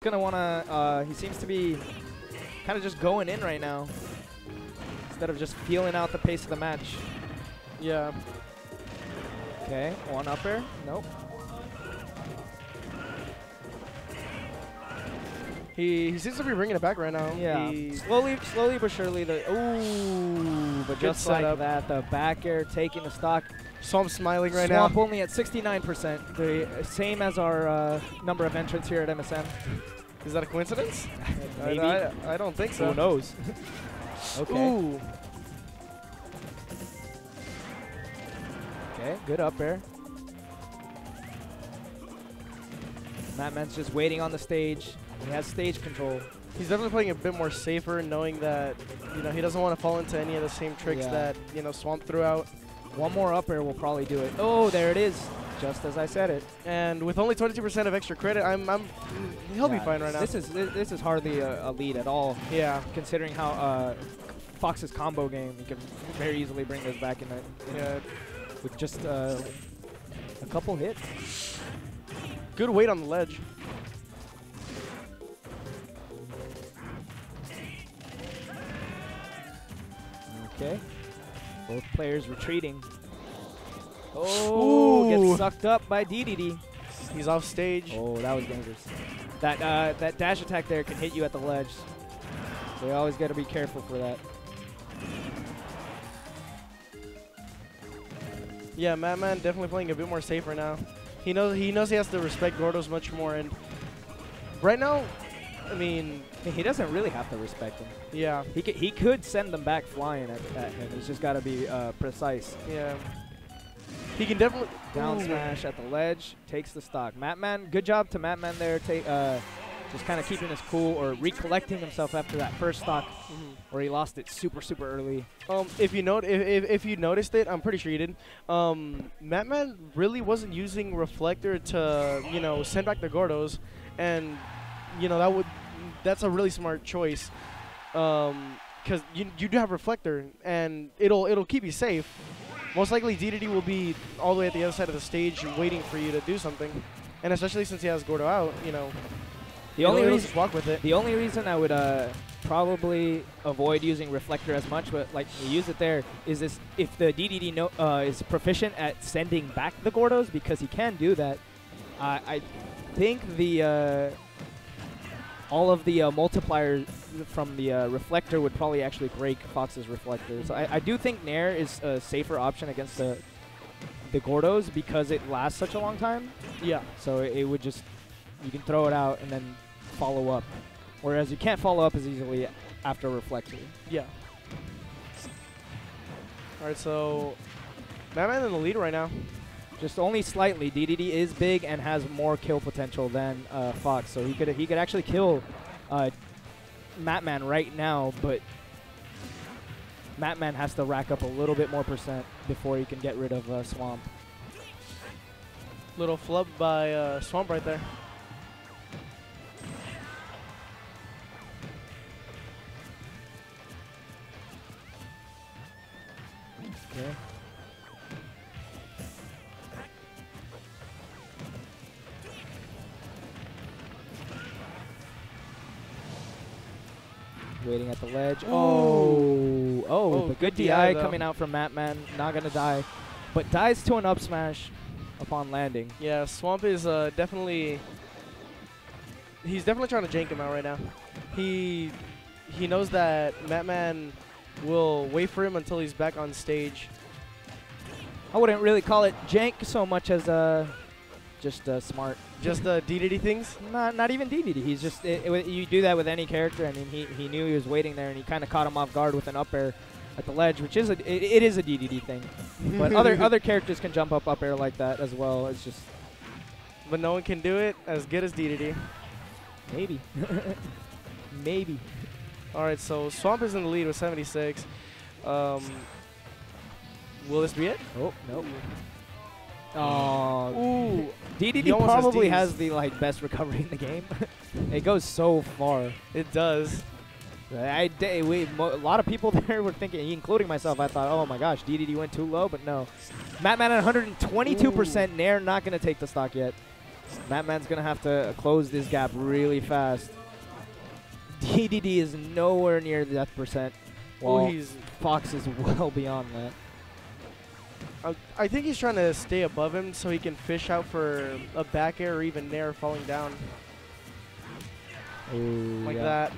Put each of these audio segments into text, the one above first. Gonna wanna, he seems to be kind of just going in right now instead of just feeling out the pace of the match. Yeah. Okay, one up air. Nope. He seems to be bringing it back right now. Yeah. He slowly but surely. Ooh, but just like that, the back air taking the stock. Swamp smiling right now. Swamp only at 69%, the same as our number of entrants here at MSM. Is that a coincidence? Maybe. I don't think so. Who knows? Okay. Ooh. Okay, good up air. Mattman's just waiting on the stage. He has stage control. He's definitely playing a bit more safer, knowing that he doesn't want to fall into any of the same tricks that Swamp threw out. One more up air will probably do it. Oh, there it is. Just as I said it. And with only 22% of extra credit, he'll be fine right now. This is hardly a lead at all. Yeah. Considering how Fox's combo game, he can very easily bring those back in with just a couple hits. Good weight on the ledge. Okay. Both players retreating. Oh, ooh. Gets sucked up by DDD. He's off stage. Oh, that was dangerous. That dash attack there can hit you at the ledge. So you always got to be careful for that. Yeah, Mattman definitely playing a bit more safer now. He knows he has to respect Gordo's much more, and right now, I mean, he doesn't really have to respect him. Yeah. He could send them back flying at him. He's just got to be precise. Yeah. He can definitely... Down smash at the ledge. Takes the stock. Mattman, good job to Mattman there. Just kind of keeping his cool or recollecting himself after that first stock where he lost it super early. If you noticed it, I'm pretty sure you didn't. Mattman really wasn't using Reflector to, send back the Gordos. And... that's a really smart choice, because you do have Reflector, and it'll keep you safe. Most likely, DDD will be all the way at the other side of the stage, waiting for you to do something, and especially since he has Gordo out, The only reason I would probably avoid using Reflector as much, but like we use it there, is this if the DDD is proficient at sending back the Gordos, because he can do that. I think the all of the multipliers from the Reflector would probably actually break Fox's Reflector. So I do think Nair is a safer option against the Gordos because it lasts such a long time. Yeah. So it would just, you can throw it out and then follow up. Whereas you can't follow up as easily after Reflector. Yeah. All right, so Mattman in the lead right now. Just only slightly. DDD is big and has more kill potential than Fox, so he could actually kill Mattman right now, but Mattman has to rack up a little bit more percent before he can get rid of Swamp. Little flub by Swamp right there. Okay. Waiting at the ledge. Oh, but good DI coming out from Mattman. Not gonna die, but dies to an up smash upon landing. Yeah, Swamp is definitely trying to jank him out right now. He knows that Mattman will wait for him until he's back on stage. I wouldn't really call it jank so much as just smart. Just the DDD things? Not even DDD. He's just, you do that with any character. I mean, he knew he was waiting there, and he kind of caught him off guard with an up air at the ledge, which is it is a DDD thing. But other characters can jump up air like that as well. It's just, but no one can do it as good as DDD. Maybe. Maybe. All right, so Swamp is in the lead with 76. Will this be it? Oh, nope. Oh, DDD probably has the best recovery in the game. It goes so far. It does. A lot of people there were thinking, including myself, I thought, oh my gosh, DDD went too low, but no. Mattman at 122%, Nair not going to take the stock yet. Mattman's going to have to close this gap really fast. DDD is nowhere near the death percent. Well, Fox is well beyond that. I think he's trying to stay above him so he can fish out for a back air or even nair falling down. Ooh, like that.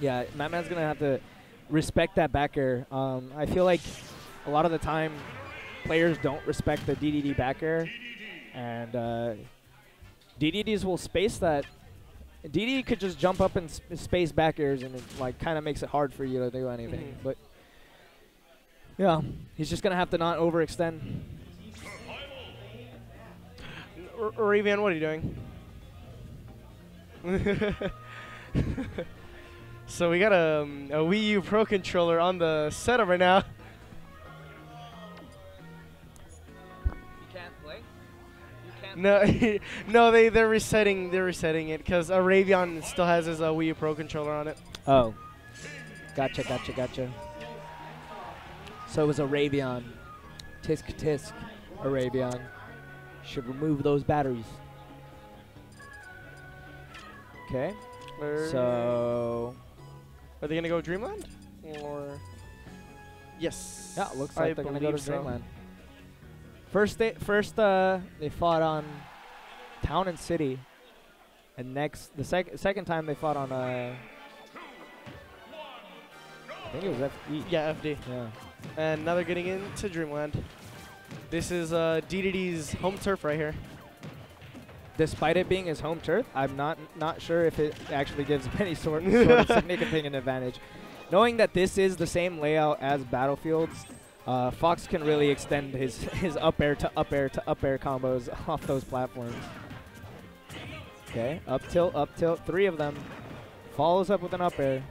Yeah, Mattman's going to have to respect that back air. I feel like a lot of the time players don't respect the DDD back air. And DDDs will space that. DDD could just jump up and space back airs, and it like kind of makes it hard for you to do anything. But yeah, he's just gonna have to not overextend. Aravion, what are you doing? So we got a Wii U Pro controller on the setup right now. No, no, they're resetting it because Aravion still has his Wii U Pro controller on it. Oh, gotcha. So it was Aravion. Tisk, Aravion. Should remove those batteries. Okay. So, are they gonna go Dreamland or? Yes. Yeah, looks like they're gonna go to Dreamland. First they fought on Town and City, and next the second time they fought on I think it was FD. Yeah, FD. Yeah. And now they're getting into Dreamland. This is DDD's home turf right here. Despite it being his home turf, I'm not sure if it actually gives him any sort of significant advantage. Knowing that this is the same layout as Battlefield's, Fox can really extend his up air to up air to up air combos off those platforms. Okay, up tilt, three of them. Follows up with an up air,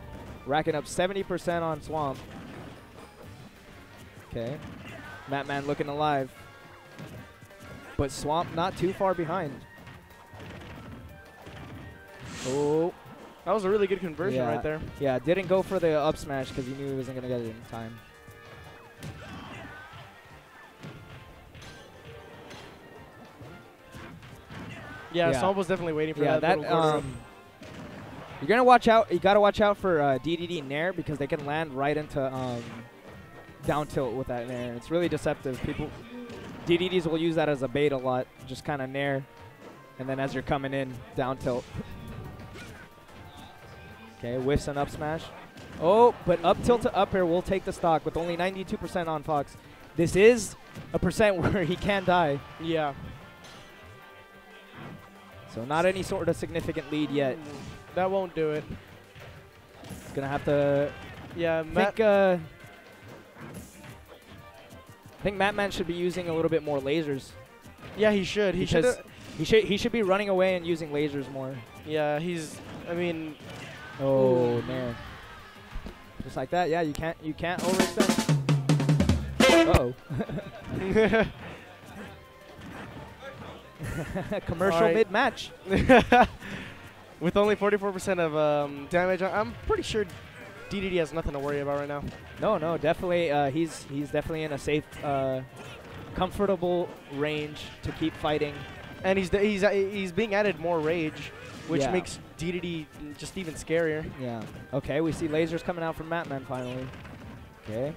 racking up 70% on Swamp. Okay, Mattman looking alive, but Swamp not too far behind. Oh, that was a really good conversion right there. Yeah, didn't go for the up smash because he knew he wasn't gonna get it in time. Yeah, Swamp was definitely waiting for that. You're gonna watch out. You gotta watch out for DDD nair because they can land right into down tilt with that nair. It's really deceptive. DDDs will use that as a bait a lot. Just kind of nair, and then as you're coming in, down tilt. Okay, whiffs and up smash. Oh, but up tilt to up air will take the stock with only 92% on Fox. This is a percent where he can die. Yeah. So not any sort of significant lead yet. That won't do it. He's going to have to... Yeah, I think Mattman should be using a little bit more lasers. Yeah, he should. He should be running away and using lasers more. Yeah, Oh, man. Just like that. Yeah, you can't overextend. Uh-oh. Commercial mid-match. With only 44% of damage, I'm pretty sure DDD has nothing to worry about right now. No, definitely. He's definitely in a safe, comfortable range to keep fighting. And he's being added more rage, which makes DDD just even scarier. Yeah. Okay, we see lasers coming out from Mattman finally. Okay.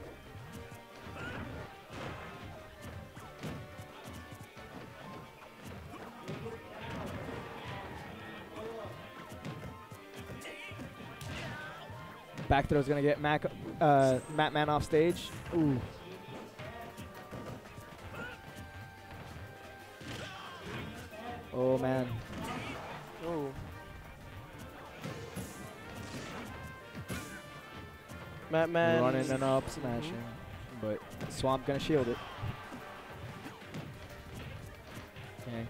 Back throw's gonna get Mattman off stage. Ooh. Oh man. Oh. Mattman running and up smashing, but Swamp gonna shield it. Okay.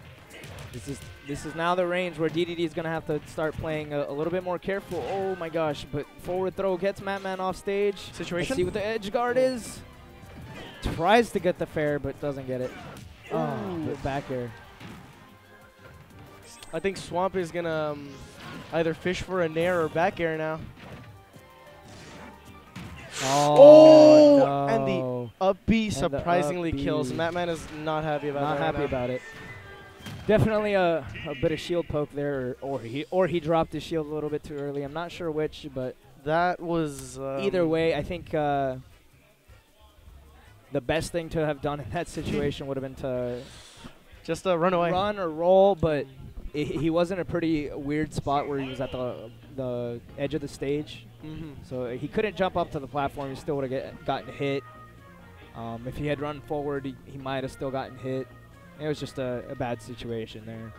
This is now the range where DDD is going to have to start playing a little bit more careful. Oh my gosh, but forward throw gets Mattman off stage. Let's see what the edge guard is. Tries to get the fair, but doesn't get it. Oh, but back air. I think Swamp is going to either fish for a nair or back air now. Oh, no. And the up B surprisingly kills. Mattman is not happy about it. Definitely a bit of shield poke there, or he dropped his shield a little bit too early. I'm not sure which, but that was either way. I think the best thing to have done in that situation would have been to just run away, run or roll. But he was in a pretty weird spot where he was at the edge of the stage, so he couldn't jump up to the platform. He still would have gotten hit. If he had run forward, he might have still gotten hit. It was just a bad situation there.